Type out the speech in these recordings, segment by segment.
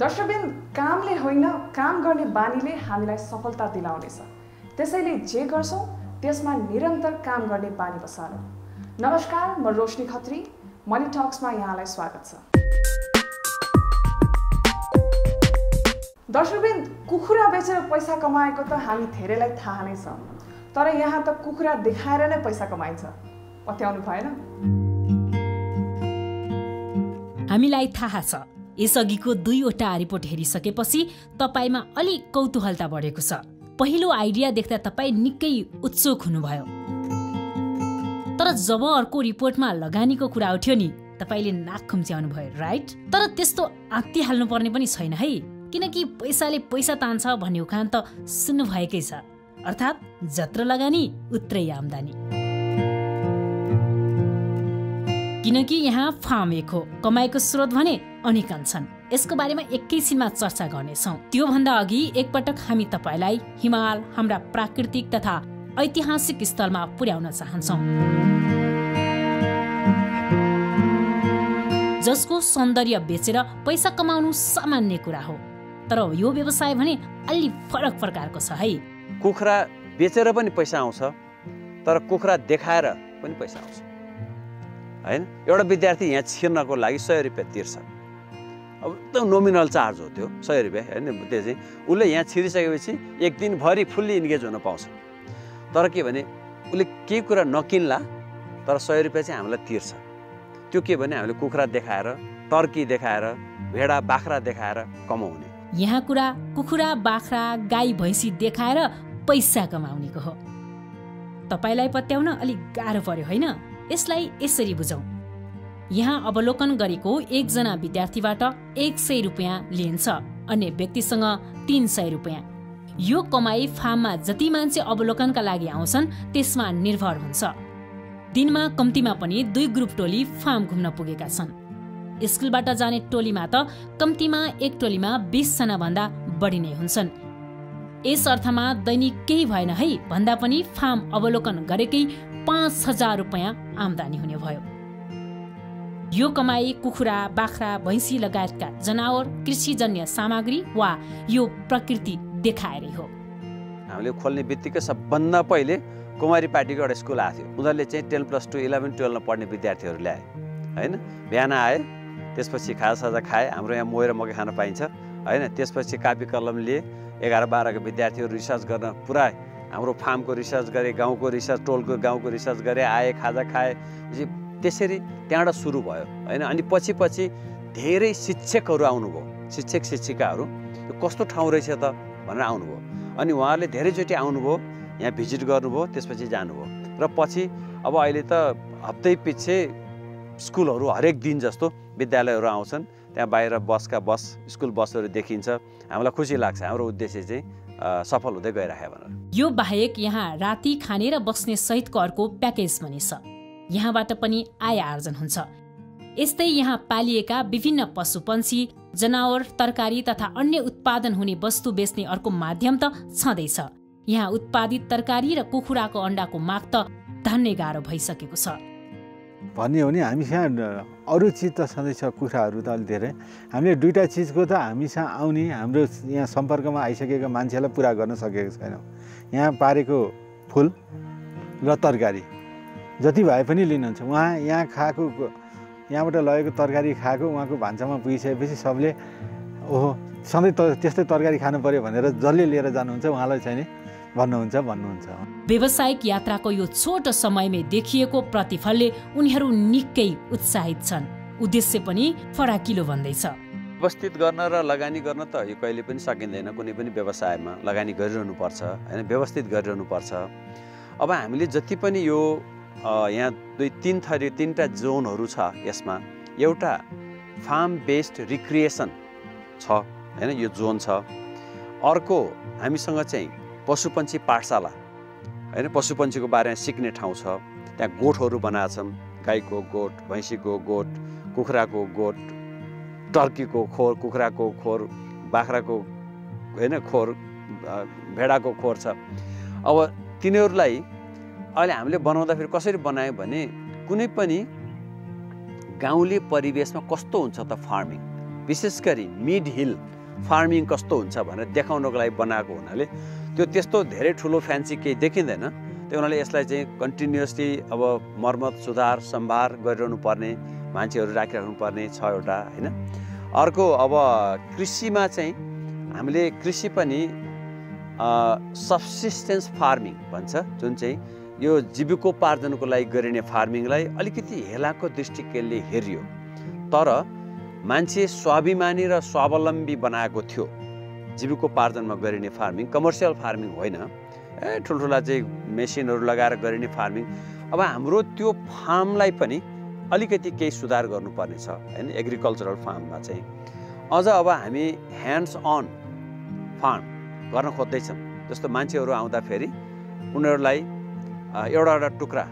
दर्शकबिन कामले होइन काम गर्ने बानीले हामीलाई सफलता दिलाउनेछ त्यसैले जे गर्छौं त्यसमा निरन्तर काम गर्ने बानी बसालौं नमस्कार म रोशनी खत्री मनी टक्समा यहाँलाई स्वागत छ दर्शकबिन कुखुरा बेचेर पैसा कमाएको त हामी धेरैलाई थाहा नै छ तर यहाँ त कुखुरा देखाएर नै पैसा कमाइन्छ पत्याउनु भएन हामीलाई थाहा छ यसअघिको दुईवटा रिपोर्ट हेरिसकेपछि तपाईमा अलिक कौतूहलता बढेको छ पहिलो आइडिया देख्दा तपाई निकै उत्सुक हुनुभयो तर जब अर्को रिपोर्टमा लगानीको कुरा उठ्यो नि तपाईले नाक खुम्च्याउनु भयो राइट तर त्यस्तो आत्ति हाल्नु पर्ने पनि छैन है किनकि पैसाले पैसा तान्छ भन्ने उखान त सुन्नु भएकै छ अर्थात जत्र लगानी उत्रै आम्दानी किनकि यहाँ फार्म एक हो कमाईको स्रोत भने अनेकन छन् यसको बारेमा एकैछिनमा चर्चा गर्नेछौं त्यो भन्दा अघि एकपटक हामी तपाईलाई हिमाल हाम्रा प्राकृतिक तथा ऐतिहासिक स्थलमा पुर्याउन चाहन्छौं जसको सौन्दर्य बेचेर पैसा कमाउनु सामान्य कुरा हो तर यो व्यवसाय भने अलि फरक प्रकारको छ है कुखुरा बेचेर पनि पैसा आउँछ तर कुखुरा देखाएर पनि पैसा आउँछ हैन एउटा विद्यार्थी यहाँ छिर्नको लागि 100 रुपैयाँ तिर्छ अब एकदम नोमिनल चार्ज हो त्यो 100 रुपैयाँ हैन त्यो चाहिँ उले यहाँ छिरिसकेपछि एक दिन भरि फुल्ली इन्गेज हुन पाउँछ तर के भने उले के कुरा नकिन्ला तर 100 रुपैयाँ चाहिँ हामीलाई तिर्छ त्यो के भने हामीले कुखुरा देखाएर टर्की देखाएर भेडा बाख्रा देखाएर कमाउने यहाँ कुरा कुखुरा बाख्रा गाई भैँसी देखाएर पैसा कमाउनेको हो तपाईलाई पत्याउन अलिक गाह्रो पर्यो हैन यसलाई यसरी बुझौं यहाँ अवलोकन गरेको एकजना विद्यार्थीबाट 100 रुपैयाँ लिन्छ अन्य व्यक्तिसँग 300 रुपैयाँ यो कमाई फार्ममा जति मान्छे अवलोकनका लागि आउँछन् त्यसमा निर्भर हुन्छ दिनमा कम्तीमा पनि 2 ग्रुप टोली फार्म घुम्न पुगेका छन् स्कुलबाट जाने टोलीमा त कम्तीमा एक टोलीमा 20 जना भन्दा बढी नै हुन्छन् यस अर्थमा दैनिक केही भएन है भन्दा पनि फार्म अवलोकन गरेकै 5000 रुपैयाँ आम्दानी हुने भयो यो कमाई कुखुरा बाख्रा भैँसी लगायतका जनावर कृषिजन्य सामग्री वा यो प्रकृति देखाएरै हो हामीले खोल्ने बित्तिकै सबभन्दा पहिले कुमारी पार्टीको एउटा स्कुल आथ्यो उनीहरूले चाहिँ 10+2 11-12 मा पढ्ने विद्यार्थीहरू ल्याए हैन बिहान आए त्यसपछि खाजासाजा खाए हाम्रो यहाँ मोएर मकै खान पाइन्छ हैन त्यसपछि कापी कलम लिए 11-12 का विद्यार्थीहरू रिसर्च गर्न पुरा हाम्रो फार्मको रिसर्च गरे गाउँको रिसर्च टोलको गाउँको रिसर्च गरे आए खाजा खाए त्यसरी त्यहाँबाट सुरु भयो हैन अनि पछि धेरै शिक्षकहरू आउनुभयो शिक्षक शिक्षिकाहरू यो कस्तो ठाउँ रहेछ त भनेर आउनुभयो अनि उहाँहरूले धेरैचोटी आउनुभयो यहाँ भिजिट गर्नुभयो त्यसपछि जानुभयो र पछि अब अहिले त हप्तै पछि स्कुलहरू हरेक दिन जस्तो विद्यालयहरू आउँछन् त्यहाँ बाहिर बसका बस स्कुल बसहरू देखिन्छ हामीलाई खुसी लाग्छ हाम्रो उद्देश्य चाहिँ सफल हुँदै गइराख्यो भनेर यो बाहेक यहाँ राति खाने र बस्ने सहितको अर्को प्याकेज पनि छ यहाँबाट पनि आय आर्जन हुन्छ यस्तै यहाँ पालिएका विभिन्न पशुपक्षी जनावर तरकारी तथा अन्य उत्पादन हुने वस्तु बेच्ने अर्को माध्यम त छँदैछ यहाँ उत्पादित तरकारी र कुखुराको अण्डाको माग त धन्नै गाह्रो भइसकेको छ भन्ने हो नि हामीसँग अरू चिज त छँदैछ कुखुराहरू त अलि धेरै हामीले दुईटा चिजको त हामीसँग आउने हाम्रो यहाँ सम्पर्कमा आइसकेका मान्छेलाई पुरा गर्न सकेको छैनौँ यहाँ पारेको फुल र तरकारी जति भए पनि लिनुहुन्छ उहाँ यहाँ खाएको यहाँबाट लगेको तरकारी खाएको उहाँको भान्सामा पुगिसकेपछि सबले ओहो सधैँ त्यस्तै तरकारी खानु पर्यो भनेर जसले लिएर जानुहुन्छ उहाँलाई चाहिँ भन्नुहुन्छ व्यावसायिक यात्राको यो छोटो समयमै देखिएको प्रतिफलले उनीहरू निकै उत्साहित छन् उद्देश्य पनि फराकिलो भन्दैछ व्यवस्थित गर्न र लगानी गर्न त यो कहिले पनि सकिँदैन कुनै पनि व्यवसायमा लगानी गरिरहनु पर्छ हैन व्यवस्थित गरिरहनु पर्छ अब हामीले जति पनि यो यहाँ 2-3 थरी 3 वटा जोनहरू छ यसमा एउटा फार्म बेस्ड रिक्रिएसन छ हैन यो जोन छ अर्को हामीसँग चाहिँ पशुपक्षी पाठशाला हैन पशुपक्षीको बारेमा सिक्ने ठाउँ छ त्यहाँ गोठहरू बनाछौं गाईको गोठ भैँसीको गोठ कुखुराको गोठ टर्कीको खोर कुखुराको खोर बाख्राको हैन खोर भेडाको खोर छ अब तिनीहरूलाई अहिले हामीले बनाउँदा फेरि कसरी बनायो भने कुनै पनि गाउँले परिवेशमा कस्तो हुन्छ त फार्मिङ विशेष गरी मिड हिल फार्मिङ कस्तो हुन्छ भनेर देखाउनको लागि बनाएको हुनाले त्यो त्यस्तो धेरै ठुलो फ्यान्सी केही देखिँदैन। त्यो हुनाले यसलाई चाहिँ कन्टिन्युअसली अब मर्मत सुधार सम्भार गरिरहनु पर्ने मान्छेहरू राखिराख्नु पर्ने छ एउटा हैन। अर्को अब कृषिमा चाहिँ हामीले कृषि पनि सबसिस्टेन्स फार्मिङ भन्छ, जुन चाहिँ यो जीविकोपार्जनको लागि गरिने फार्मिङलाई अलिकति हेलाको दृष्टिकोणले हेरियो तर मान्छे स्वाभिमानी र स्वावलम्बी बनाएको थियो जीविकोपार्जनमा गरिने फार्मिङ। कमर्सियल फार्मिङ होइन, ठुल्ठुला चाहिँ मेसिनहरू लगाएर गरिने फार्मिङ। अब हाम्रो त्यो फार्मलाई पनि अलिकति केही सुधार गर्नुपर्ने छ हैन, एग्रिकल्चरल फार्ममा चाहिँ। अझ अब हामी ह्यान्ड्स अन फार्म गर्न खोज्दैछौँ। जस्तो मान्छेहरू आउँदाखेरि उनीहरूलाई एउटा एउटा टुक्रा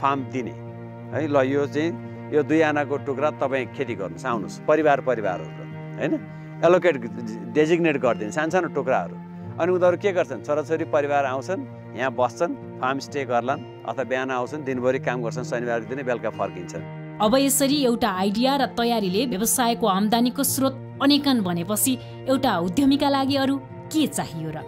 फार्म दिने है, ल यो चाहिँ यो दुई आनाको टुक्रा तपाईँ खेती गर्नुहोस्, आउनुहोस् परिवारहरू हैन, एलोकेट डेजिग्नेट गरिदिनु सानसानो टुक्राहरू। अनि उनीहरू के गर्छन्, छोराछोरी परिवार आउँछन्, यहाँ बस्छन्, फार्म स्टे गर्लान् अथवा बिहान आउँछन् दिनभरि काम गर्छन्, शनिबारको दिन बेलुका फर्किन्छन्। अब यसरी एउटा आइडिया र तयारीले व्यवसायको आम्दानीको स्रोत अनेकन भनेपछि एउटा उद्यमीका लागि अरू के चाहियो र?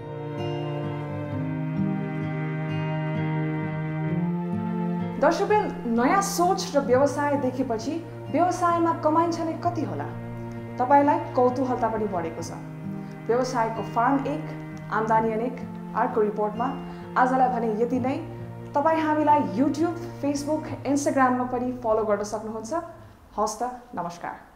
दर्शकवृन्द, नयाँ सोच र व्यवसाय देखेपछि व्यवसायमा कमाइन्छ नै कति होला तपाईलाई कौतूहलता पनि बढेको छ। व्यवसायको फार्म एक, आम्दानी अनेक अर्को रिपोर्टमा आजलाई भने यति नै। तपाईँ हामीलाई युट्युब, फेसबुक, इन्स्टाग्राममा पनि फलो गर्न सक्नुहुन्छ। हवस् त, नमस्कार।